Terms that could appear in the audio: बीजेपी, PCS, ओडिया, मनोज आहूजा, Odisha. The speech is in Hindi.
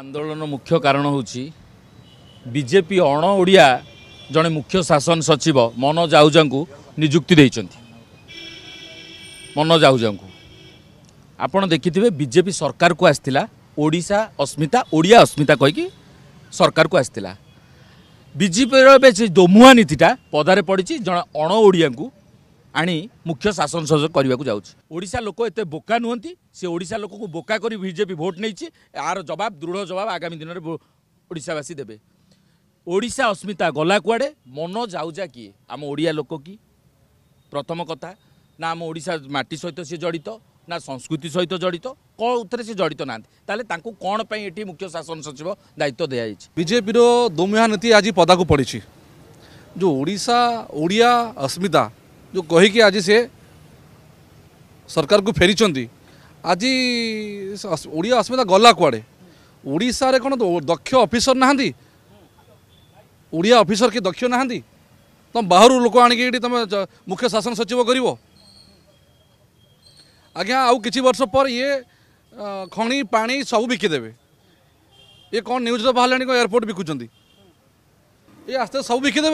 आंदोलन मुख्य कारण होची बीजेपी अण ओडिया जड़े मुख्य शासन सचिव मनोज आहूजा को नियुक्ति देइचंती। मनोज आहूजा को आपण देखिथिबे बीजेपी सरकार को आस्थिला ओडिशा अस्मिता ओडिया अस्मिता कहि सरकार को आस्थिला। बीजेपी दोमुहा नीतिटा पदारे पड़ी जड़े अण ओडिया को आनी मुख्य शासन सचिव करने को जाऊँगी। ओडिशा लोक एत बोका नुहति से ओडिशा लोक को बोका करी बीजेपी भोट नहीं। यार जवाब दृढ़ जवाब आगामी दिन में ओडिशावासी देवे। ओडिशा अस्मिता गला कुआड़े मनोज आहूजा किए आम ओडिया लोक की प्रथम कथा ना आम ओडिशा माटी सहित सी जड़ित ना संस्कृति सहित जड़ित कौन सी जड़ित ना कौन ये मुख्य शासन सचिव दायित्व दिजाई। बीजेपी दोमुहा नीति आज पदा को पड़ी जो ओडिशा ओडिया अस्मिता जो कहीकि आज से सरकार को फेरी चंदी आज ओडिया अस्मिता गला कुआड़े। ओडिशा रे कौन दक्ष ऑफिसर ना ओडिया ऑफिसर के दक्ष ना तुम बाहर लोक आनिक तुम मुख्य शासन सचिव कर आज्ञा आउ कि वर्ष पर ये खणी पा सब बिकिदेवे। ये कौन न्यूज बाहर एयरपोर्ट बिकुंट ये आस्ते सब बिकिदेवे।